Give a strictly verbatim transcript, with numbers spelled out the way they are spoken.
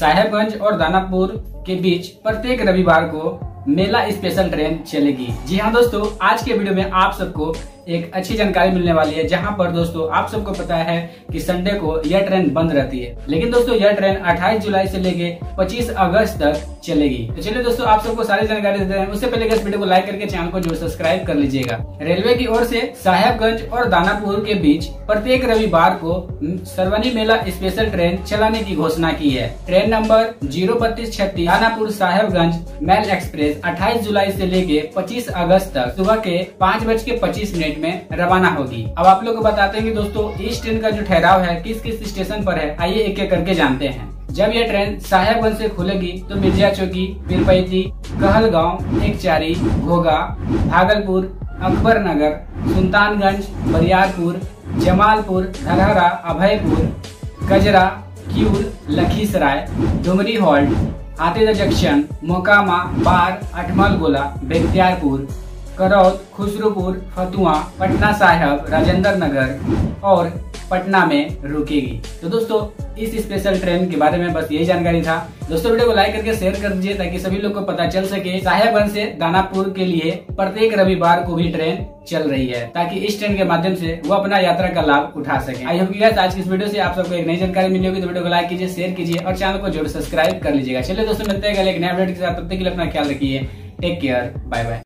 साहिबगंज और दानापुर के बीच प्रत्येक रविवार को मेला स्पेशल ट्रेन चलेगी। जी हाँ दोस्तों, आज के वीडियो में आप सबको एक अच्छी जानकारी मिलने वाली है, जहां पर दोस्तों आप सबको पता है कि संडे को यह ट्रेन बंद रहती है, लेकिन दोस्तों यह ट्रेन अट्ठाईस जुलाई से लेके पच्चीस अगस्त तक चलेगी। तो चलिए दोस्तों आप सबको सारी जानकारी देते हैं, उससे पहले इस वीडियो को लाइक करके चैनल को जरूर सब्सक्राइब कर लीजिएगा। रेलवे की ओर से साहिबगंज और दानापुर के बीच प्रत्येक रविवार को सरवनी मेला स्पेशल ट्रेन चलाने की घोषणा की है। ट्रेन नंबर जीरो बत्तीस छत्तीस दानापुर साहिबगंज मेल एक्सप्रेस अट्ठाईस जुलाई से लेके पच्चीस अगस्त तक सुबह के पाँच बज के पच्चीस मिनट में रवाना होगी। अब आप लोग को बताते हैं कि दोस्तों इस ट्रेन का जो ठहराव है किस किस स्टेशन पर है, आइए एक एक करके जानते हैं। जब यह ट्रेन साहिबगंज से खुलेगी तो मिर्जा चौकी, वीरपैती, कहलगांव, एकचारी, घोगा, भागलपुर, अकबरनगर, सुल्तानगंज, बरियारपुर, जमालपुर, धरहरा, अभयपुर, कजरा, क्यूल, लखीसराय, डुमरी हॉल्ट, आतेजा जंक्शन, मोकामा, बार, अठमल, गोला, बेतियारपुर, करौल, खुशरूपुर, फतुआ, पटना साहेब, राजेंद्र नगर और पटना में रुकेगी। तो दोस्तों इस स्पेशल ट्रेन के बारे में बस यही जानकारी था। दोस्तों वीडियो को लाइक करके शेयर कर दीजिए ताकि सभी लोग को पता चल सके साहिबगंज से दानापुर के लिए प्रत्येक रविवार को भी ट्रेन चल रही है, ताकि इस ट्रेन के माध्यम से वो अपना यात्रा का लाभ उठा सके। आई होप कि आज की इस वीडियो से आप सबको एक नई जानकारी मिली होगी। तो वीडियो को लाइक कीजिए, शेयर कीजिए और चैनल को जरूर सब्सक्राइब कर लीजिएगा। चलिए दोस्तों मिलते हैं एक नए अपडेट के साथ, तब तक के लिए अपना ख्याल रखिए। Take care, bye bye.